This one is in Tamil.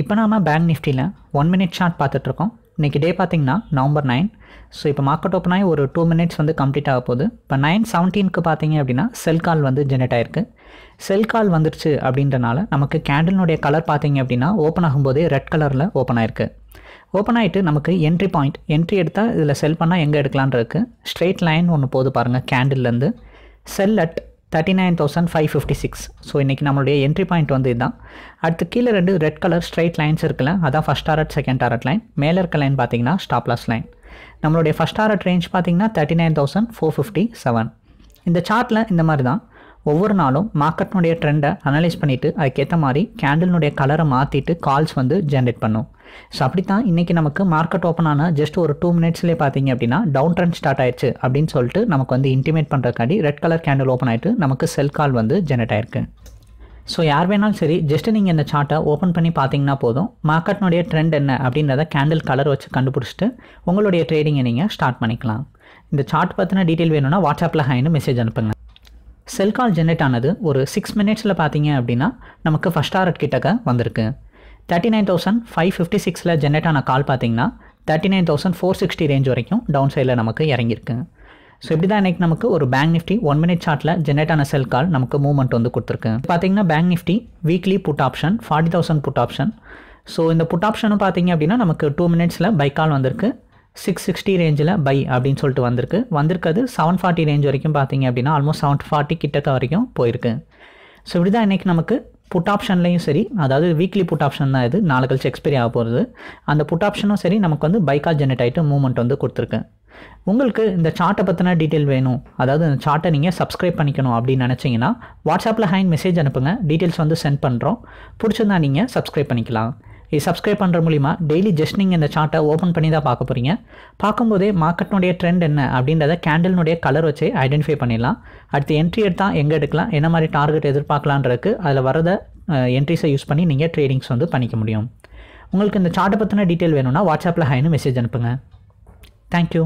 இப்போ நாம பேங்க் நிஃப்டியில் 1 minute சார்ட் பார்த்துட்ருக்கோம். இன்றைக்கி டே பார்த்திங்கன்னா நவம்பர் 9. ஸோ இப்போ மார்க்கெட் ஓப்பன் ஆகி ஒரு 2 minutes வந்து கம்ப்ளீட் ஆக போகுது. இப்போ 9:17க்கு பார்த்தீங்க அப்படின்னா செல் கால் வந்து ஜெனரேட் ஆயிருக்கு. செல் கால் வந்துருச்சு அப்படின்றனால நமக்கு கேண்டலினுடைய கலர் பார்த்திங்க அப்படின்னா ஓப்பன் ஆகும்போதே ரெட் கலரில் ஓப்பன் ஆயிருக்கு. ஓப்பன் ஆகிட்டு நமக்கு என்ட்ரி பாயிண்ட், என்ட்ரி எடுத்தால் இதில் செல் பண்ணால் எங்கே எடுக்கலான் இருக்குது, ஸ்ட்ரெயிட் லைன் ஒன்று போகுது பாருங்கள் கேண்டில்லேருந்து, செல் அட் 39,556. ஸோ இன்றைக்கி நம்மளுடைய என்ட்ரி பாயிண்ட் வந்து இதுதான். அடுத்து கீழே 2 ரெட் கலர் ஸ்ட்ரெயிட் லைன்ஸ் இருக்குல்ல, அதான் first target second target line. மேலே இருக்க லைன் பார்த்தீங்கன்னா ஸ்டாப்லாஸ் லைன். நம்மளுடைய ஃபஸ்ட் டாரட் ரேஞ்ச் பார்த்தீங்கன்னா 39,457. இந்த சார்ட்டில் இந்த மாதிரி தான் ஒவ்வொரு நாளும் மார்க்கெட்னுடைய ட்ரெண்டை அனலைஸ் பண்ணிவிட்டு அதுக்கேற்ற மாதிரி கேண்டலினுடைய கலரை மாற்றிட்டு கால்ஸ் வந்து ஜென்ரேட் பண்ணும். ஸோ அப்படி தான் இன்றைக்கி நமக்கு மார்க்கெட் ஓப்பன் ஆனால் ஜஸ்ட் ஒரு 2 minutesலேயே பார்த்தீங்க அப்படின்னா டவுன் ட்ரெண்ட் ஸ்டார்ட் ஆயிடுச்சு அப்படின்னு சொல்லிட்டு நமக்கு வந்து இன்டிமேட் பண்ணுறக்காண்டி ரெட் கலர் கேண்டில் ஓப்பன் ஆகிட்டு நமக்கு செல் கால் வந்து ஜென்ரேட் ஆயிருக்கு. ஸோ யார் வேணாலும் சரி, ஜஸ்ட்டு நீங்கள் இந்த சார்ட்டை ஓப்பன் பண்ணி பார்த்தீங்கன்னா போதும், மார்க்கெட்னுடைய ட்ரெண்ட் என்ன அப்படின்றத கேண்டில் கலர் வச்சு கண்டுபிடிச்சிட்டு உங்களுடைய ட்ரேடிங்கை நீங்கள் ஸ்டார்ட் பண்ணிக்கலாம். இந்த சார்ட் பற்றின டீட்டெயில் வேணும்னா வாட்ஸ்அப்பில் ஹாய்னு மெசேஜ் அனுப்புங்க. செல் கால் ஜென்ரேட் ஆனது ஒரு 6 minutesல பார்த்தீங்க அப்படின்னா நமக்கு ஃபஸ்ட் டாரட் கிட்டக்க வந்திருக்கு. 39,556ல் ஜென்ரேட் ஆன கால் பார்த்தீங்கன்னா 39,460 ரேஞ்ச் வரைக்கும் டவுன் சைடில் நமக்கு இறங்கியிருக்கு. ஸோ இப்படி தான் இன்றைக்கி நமக்கு ஒரு பேங்க் நிஃப்டி 1 minute சார்ட்டில் ஜென்ரேட் ஆன செல் கால் நமக்கு மூவ்மெண்ட் வந்து கொடுத்துருக்கு. பார்த்தீங்கன்னா bank Nifty weekly put option 40,000 put option. So இந்த புட் ஆப்ஷனும் பார்த்தீங்க அப்படின்னா நமக்கு 2 minutesல பை கால் வந்திருக்கு. 660 ரேஞ்சில் பை அப்படின்னு சொல்லிட்டு வந்திருக்கிறது 740 ரேஞ்ச் வரைக்கும் பார்த்தீங்க அப்படின்னா ஆல்மோஸ்ட் 740 கிட்டக்க வரைக்கும் போயிருக்கு. ஸோ இப்படி தான் இன்றைக்கி நமக்கு புட் ஆப்ஷன்லையும் சரி, அதாவது வீக்லி புட் ஆப்ஷன் தான் இது, நாலு கழிச்சு எக்ஸ்பைரி ஆக போகிறது, அந்த புட் ஆப்ஷனும் சரி நமக்கு வந்து பை கால் ஜென்ரேட் ஆகிட்டு மூவ்மெண்ட் வந்து கொடுத்துருக்கு. உங்களுக்கு இந்த சார்ட்டை பற்றின டீட்டெயில் வேணும், அதாவது இந்த சார்ட்டை நீங்கள் சப்ஸ்கிரைப் பண்ணிக்கணும் அப்படின்னு நினச்சிங்கன்னா வாட்ஸ்அப்பில் ஹாய் மெசேஜ் அனுப்புங்க, டீட்டெயில்ஸ் வந்து சென்ட் பண்ணுறோம். பிடிச்சிருந்தா நீங்கள் சப்ஸ்கிரைப் பண்ணிக்கலாம். இது சப்ஸ்கிரைப் பண்ணுற மூலிமா டெய்லி ஜஸ்ட் நீங்கள் இந்த சார்ட்டை ஓப்பன் பண்ணி தான் பார்க்க போகிறீங்க. பார்க்கும்போதே மார்க்கெட்னுடைய ட்ரெண்ட் என்ன அப்படின்றத கேண்டலினுடைய கலர் வச்சு ஐடென்டிஃபை பண்ணிடலாம். அடுத்து என்ட்ரி எடுத்தால் எங்கே எடுக்கலாம், என்ன மாதிரி டார்கெட் எதிர்பார்க்கலான்றதுக்கு அதில் வரத என்ட்ரிஸை யூஸ் பண்ணி நீங்கள் ட்ரேடிங்ஸ் வந்து பண்ணிக்க முடியும். உங்களுக்கு இந்த சார்ட்டை பற்றின டீட்டெயில் வேணும்னா வாட்ஸ்அப்பில் ஹாய்னு மெசேஜ் அனுப்புங்க. தேங்க்யூ.